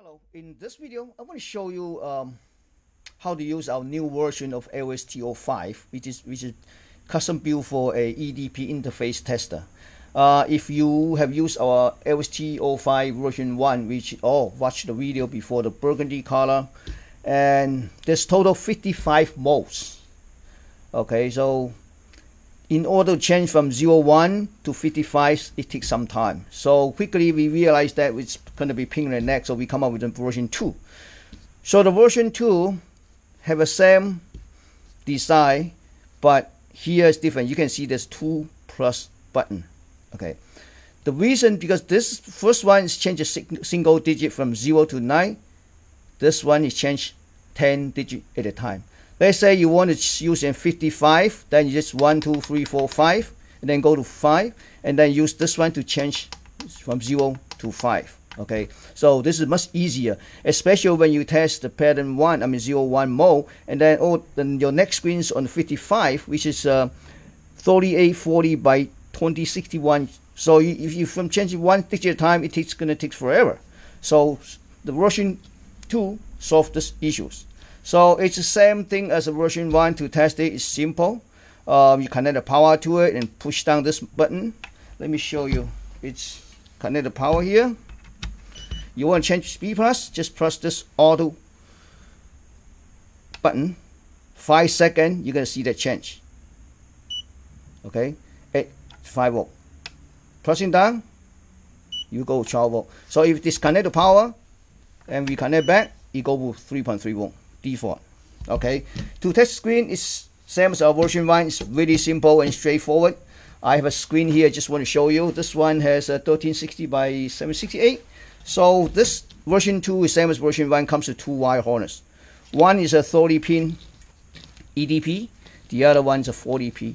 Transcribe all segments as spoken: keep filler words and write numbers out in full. Hello, in this video, I want to show you um, how to use our new version of L S T zero five, which is, which is custom built for a E D P interface tester. Uh, if you have used our L S T zero five version one, which all oh, watched the video before, the burgundy color, and there's total fifty-five modes. Okay, so in order to change from zero one to fifty-five, it takes some time. So quickly we realized that it's going to be pink and neck, so we come up with the version two. So the version two have the same design, but here is different. You can see there's two plus button. Okay. The reason, because this first one is changed a single digit from zero to nine. This one is changed ten digit at a time. Let's say you want to use in fifty-five, then you just one, two, three, four, five, and then go to five, and then use this one to change from zero to five. Okay, so this is much easier, especially when you test the pattern one, I mean zero one mode, and then oh, then your next screen is on fifty-five, which is uh, thirty-eight forty by twenty sixty-one. So you, if you from changing one digit at a time, it takes gonna take forever. So the version two solves these issues. So it's the same thing as a version one. To test it, it's simple. Um, you connect the power to it and push down this button. Let me show you. It's connect the power here. You want to change speed plus, just press this auto button. Five seconds, you're going to see that change. Okay, at five volt. Pressing down, you go twelve volt. So if you disconnect the power and we connect back, you go with three point three volt. Default. Okay, to test screen is same as our version one. It's really simple and straightforward. I have a screen here, just want to show you. This one has a thirteen sixty by seven sixty-eight. So this version two is same as version one, comes with two wire harness. One is a thirty pin E D P, the other one is a forty pin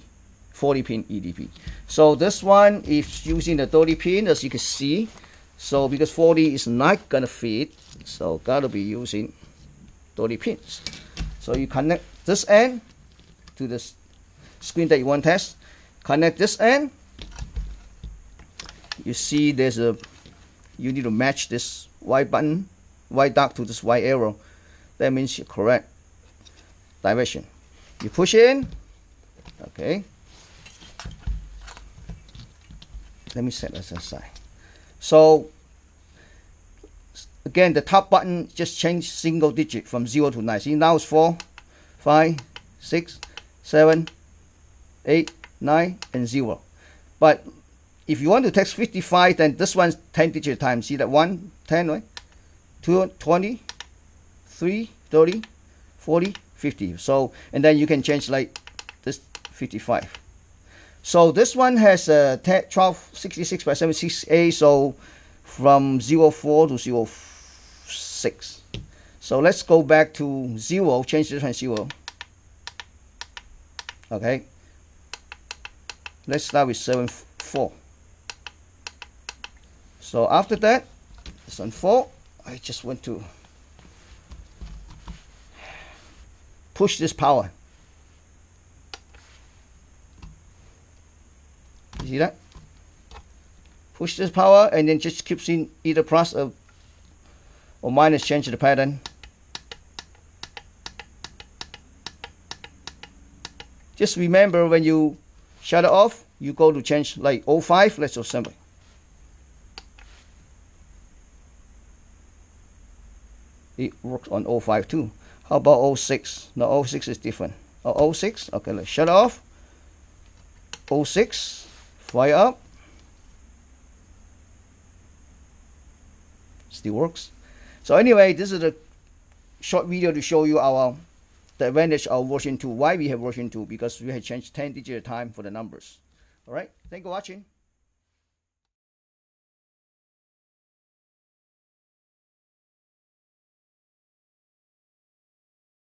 E D P. So this one is using the thirty pin, as you can see. So because forty is not gonna fit, so gotta be using thirty pins. So you connect this end to the screen that you want to test. Connect this end. You see there's a, you need to match this white button, white dot to this white arrow. That means you're correct direction. You push in. Okay. Let me set this aside. So again, the top button just change single digit from zero to nine. See, now it's four, five, six, seven, eight, nine, and zero. But if you want to text fifty-five, then this one's ten digit time. See that one, ten, right? two, twenty, three, thirty, forty, fifty. So, and then you can change like this fifty-five. So this one has a twelve sixty-six by seven sixty-eight, so from zero four to zero four. Six. So let's go back to zero, change this one to zero. Okay. Let's start with seven four. So after that, it's on four. I just want to push this power. You see that? Push this power and then just keep seeing either plus or or minus change the pattern. Just remember, when you shut it off, you go to change like zero five, let's assemble. It works on zero five too. How about zero six? No, zero six is different. Oh, zero six, okay, let's shut it off. zero six, fire up. Still works. So anyway, this is a short video to show you our the advantage of version two. Why we have version two? Because we have changed ten digit time for the numbers. All right. Thank you for watching.